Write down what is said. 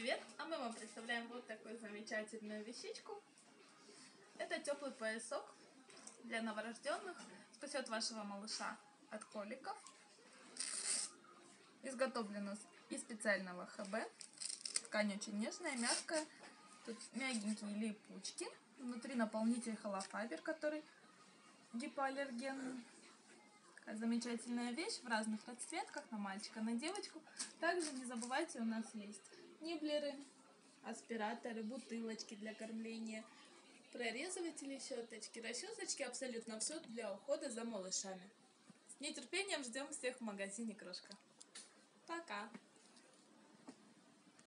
привет! А мы вам представляем вот такую замечательную вещичку. Это теплый поясок для новорожденных. Спасет вашего малыша от коликов. Изготовлен из специального ХБ. Ткань очень нежная, мягкая. Тут мягенькие липучки. Внутри наполнитель холофайбер, который гипоаллергенный. Такая замечательная вещь в разных расцветках, на мальчика, на девочку. Также не забывайте, у нас есть ниблеры, аспираторы, бутылочки для кормления, прорезыватели, щеточки, расчесочки. Абсолютно все для ухода за малышами. С нетерпением ждем всех в магазине «Крошка». Пока!